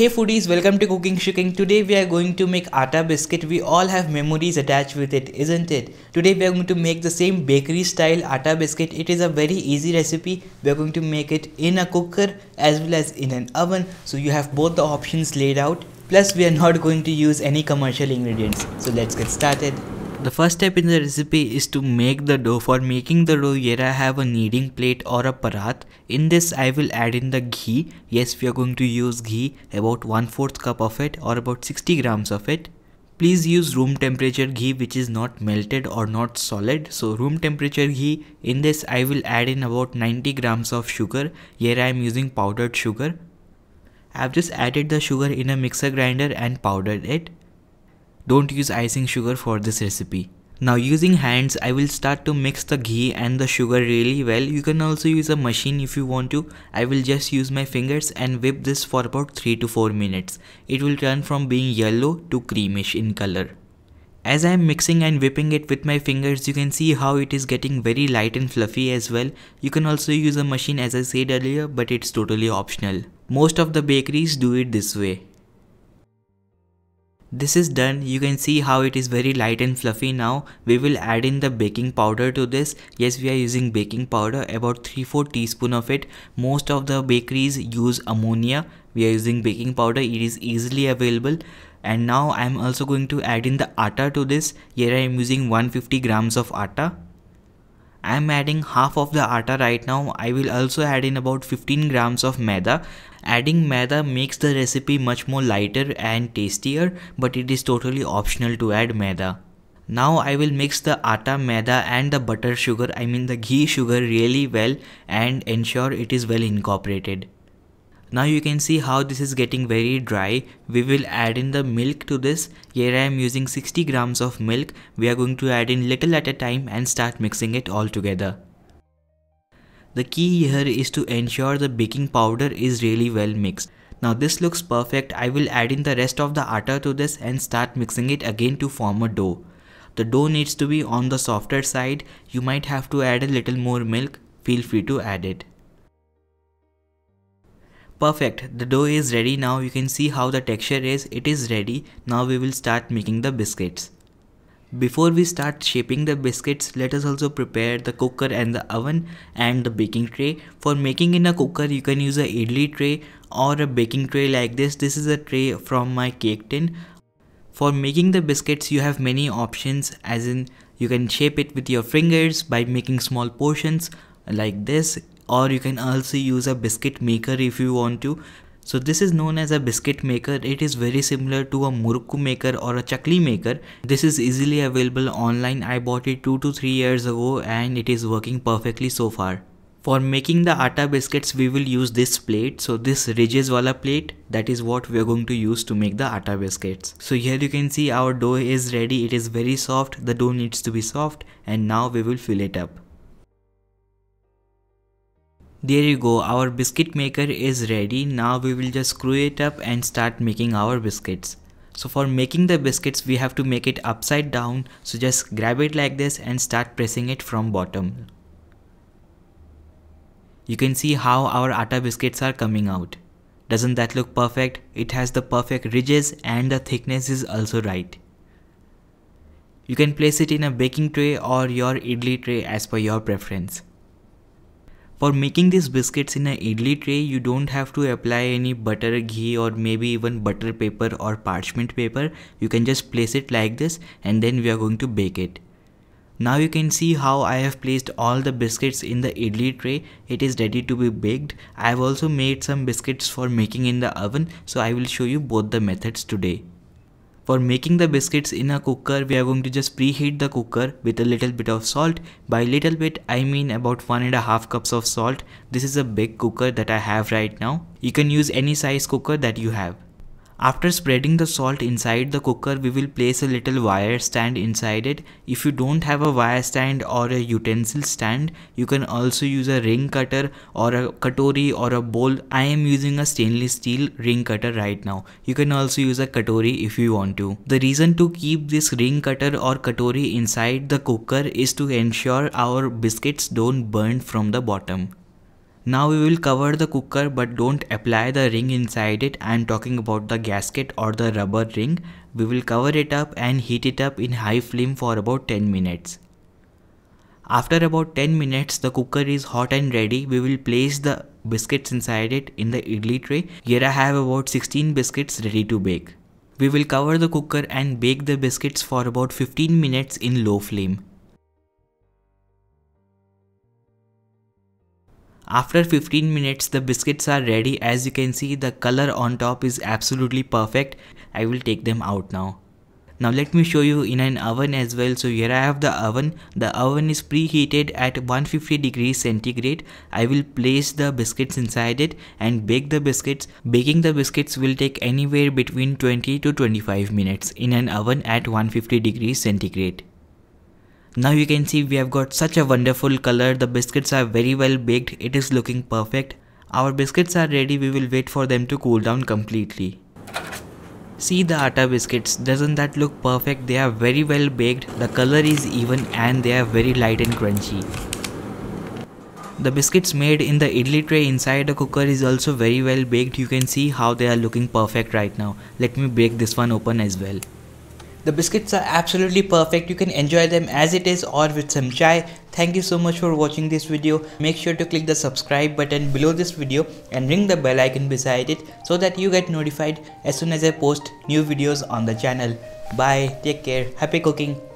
Hey foodies, welcome to Cooking Shooking. Today we are going to make atta biscuit. We all have memories attached with it, isn't it? Today we are going to make the same bakery style atta biscuit. It is a very easy recipe. We are going to make it in a cooker as well as in an oven. So you have both the options laid out. Plus we are not going to use any commercial ingredients. So let's get started. The first step in the recipe is to make the dough. For making the dough, here I have a kneading plate or a parat. In this, I will add in the ghee. Yes, we are going to use ghee, about 1/4 cup of it or about 60 grams of it. Please use room temperature ghee which is not melted or not solid. So room temperature ghee. In this, I will add in about 90 grams of sugar. Here I am using powdered sugar. I have just added the sugar in a mixer grinder and powdered it. Don't use icing sugar for this recipe. Now using hands, I will start to mix the ghee and the sugar really well. You can also use a machine if you want to. I will just use my fingers and whip this for about 3 to 4 minutes. It will turn from being yellow to creamish in color. As I am mixing and whipping it with my fingers, you can see how it is getting very light and fluffy as well. You can also use a machine as I said earlier, but it's totally optional. Most of the bakeries do it this way. This is done. You can see how it is very light and fluffy now. We will add in the baking powder to this. Yes, we are using baking powder, about 3-4 teaspoon of it. Most of the bakeries use ammonia. We are using baking powder. It is easily available. And now I am also going to add in the atta to this. Here I am using 150 grams of atta. I am adding half of the atta right now. I will also add in about 15 grams of maida. Adding maida makes the recipe much more lighter and tastier, but it is totally optional to add maida. Now I will mix the atta, maida and the ghee sugar really well and ensure it is well incorporated. Now you can see how this is getting very dry. We will add in the milk to this. Here I am using 60 grams of milk. We are going to add in little at a time and start mixing it all together. The key here is to ensure the baking powder is really well mixed. Now this looks perfect. I will add in the rest of the atta to this and start mixing it again to form a dough. The dough needs to be on the softer side. You might have to add a little more milk. Feel free to add it. Perfect, the dough is ready now. You can see how the texture is. It is ready. Now we will start making the biscuits. Before we start shaping the biscuits, let us also prepare the cooker and the oven and the baking tray. For making in a cooker, you can use a idli tray or a baking tray like this. This is a tray from my cake tin. For making the biscuits, you have many options, as in you can shape it with your fingers by making small portions like this. Or you can also use a biscuit maker if you want to. So this is known as a biscuit maker. It is very similar to a murukku maker or a chakli maker. This is easily available online. I bought it 2 to 3 years ago and it is working perfectly so far. For making the atta biscuits, we will use this plate. So this ridges wala plate, that is what we are going to use to make the atta biscuits. So here you can see our dough is ready. It is very soft. The dough needs to be soft and now we will fill it up. There you go, our biscuit maker is ready. Now we will just screw it up and start making our biscuits. So for making the biscuits, we have to make it upside down. So just grab it like this and start pressing it from bottom. You can see how our atta biscuits are coming out. Doesn't that look perfect? It has the perfect ridges and the thickness is also right. You can place it in a baking tray or your idli tray as per your preference. For making these biscuits in an idli tray, you don't have to apply any butter, ghee or maybe even butter paper or parchment paper. You can just place it like this and then we are going to bake it. Now you can see how I have placed all the biscuits in the idli tray. It is ready to be baked. I have also made some biscuits for making in the oven, so I will show you both the methods today. For making the biscuits in a cooker, we are going to just preheat the cooker with a little bit of salt. By little bit, I mean about 1.5 cups of salt. This is a big cooker that I have right now. You can use any size cooker that you have. After spreading the salt inside the cooker, we will place a little wire stand inside it. If you don't have a wire stand or a utensil stand, you can also use a ring cutter or a katori or a bowl. I am using a stainless steel ring cutter right now. You can also use a katori if you want to. The reason to keep this ring cutter or katori inside the cooker is to ensure our biscuits don't burn from the bottom. Now we will cover the cooker but don't apply the ring inside it. I am talking about the gasket or the rubber ring. We will cover it up and heat it up in high flame for about 10 minutes. After about 10 minutes the cooker is hot and ready. We will place the biscuits inside it in the idli tray. Here I have about 16 biscuits ready to bake. We will cover the cooker and bake the biscuits for about 15 minutes in low flame. After 15 minutes the biscuits are ready. As you can see, the color on top is absolutely perfect. I will take them out now. Now let me show you in an oven as well. So here I have the oven. The oven is preheated at 150 degrees centigrade. I will place the biscuits inside it and bake the biscuits. Baking the biscuits will take anywhere between 20 to 25 minutes in an oven at 150 degrees centigrade. Now you can see we have got such a wonderful color. The biscuits are very well baked. It is looking perfect. Our biscuits are ready. We will wait for them to cool down completely. See the atta biscuits. Doesn't that look perfect? They are very well baked. The color is even and they are very light and crunchy. The biscuits made in the idli tray inside the cooker is also very well baked. You can see how they are looking perfect right now. Let me break this one open as well. The biscuits are absolutely perfect. You can enjoy them as it is or with some chai. Thank you so much for watching this video. Make sure to click the subscribe button below this video and ring the bell icon beside it so that you get notified as soon as I post new videos on the channel. Bye, take care, happy cooking.